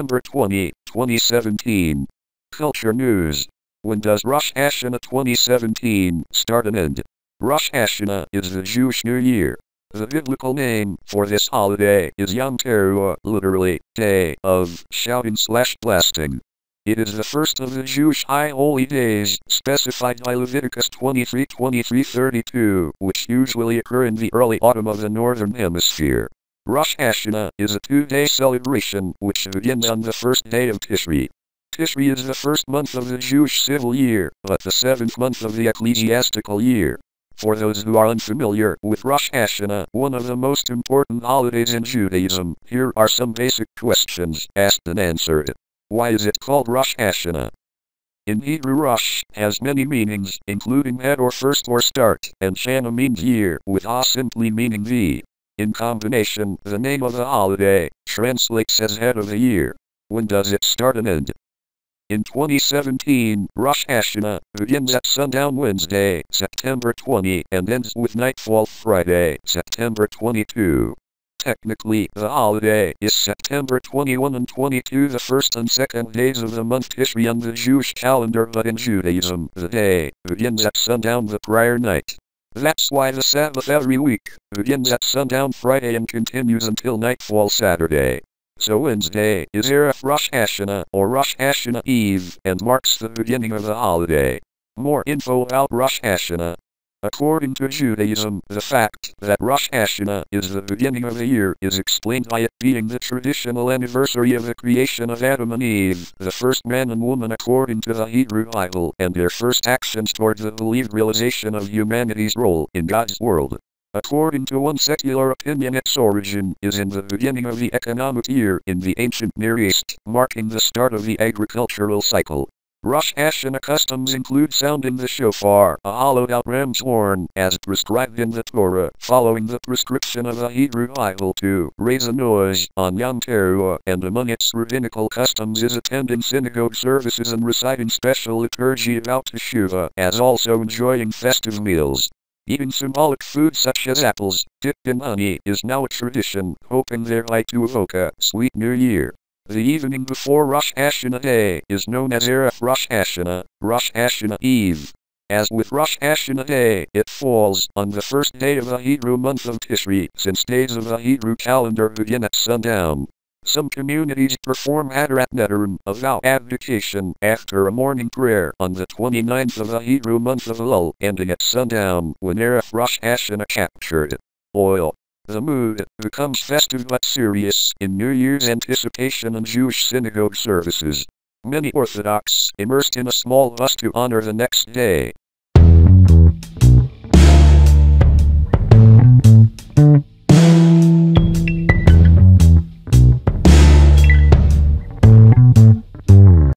September 20, 2017. Culture News. When does Rosh Hashanah 2017 start and end? Rosh Hashanah is the Jewish New Year. The biblical name for this holiday is Yom Teruah, literally, Day of Shouting/Blasting. It is the first of the Jewish High Holy Days, specified by Leviticus 23:23-32, which usually occur in the early autumn of the Northern Hemisphere. Rosh Hashanah is a two-day celebration which begins on the first day of Tishri. Tishri is the first month of the Jewish civil year, but the seventh month of the ecclesiastical year. For those who are unfamiliar with Rosh Hashanah, one of the most important holidays in Judaism, here are some basic questions asked and answered. Why is it called Rosh Hashanah? In Hebrew, Rosh has many meanings, including head or first or start, and Shana means year, with Ha simply meaning the. In combination, the name of the holiday translates as head of the year. When does it start and end? In 2017, Rosh Hashanah begins at sundown Wednesday, September 20, and ends with nightfall Friday, September 22. Technically, the holiday is September 21 and 22, the first and second days of the month Tishri on the Jewish calendar, but in Judaism, the day begins at sundown the prior night. That's why the Sabbath every week begins at sundown Friday and continues until nightfall Saturday. So Wednesday is Erev Rosh Hashanah, or Rosh Hashanah Eve, and marks the beginning of the holiday. More info about Rosh Hashanah. According to Judaism, the fact that Rosh Hashanah is the beginning of the year is explained by it being the traditional anniversary of the creation of Adam and Eve, the first man and woman according to the Hebrew Bible, and their first actions toward the believed realization of humanity's role in God's world. According to one secular opinion, its origin is in the beginning of the economic year in the ancient Near East, marking the start of the agricultural cycle. Rosh Hashanah customs include sounding the shofar, a hollowed-out ram's horn, as prescribed in the Torah, following the prescription of the Hebrew Bible to raise a noise on Yom Teruah, and among its rabbinical customs is attending synagogue services and reciting special liturgy about Teshuvah, as also enjoying festive meals. Eating symbolic food such as apples, dipped in honey, is now a tradition, hoping thereby to evoke a sweet New Year. The evening before Rosh Hashanah Day is known as Erev Rosh Hashanah, Rosh Hashanah Eve. As with Rosh Hashanah Day, it falls on the first day of the Hebrew month of Tishri, since days of the Hebrew calendar begin at sundown. Some communities perform Adorat Netorum, a vow abdication, after a morning prayer on the 29th of the Hebrew month of Elul, ending at sundown when Erev Rosh Hashanah captured oil. The mood becomes festive but serious in New Year's anticipation and Jewish synagogue services. Many Orthodox immersed in a small bus to honor the next day.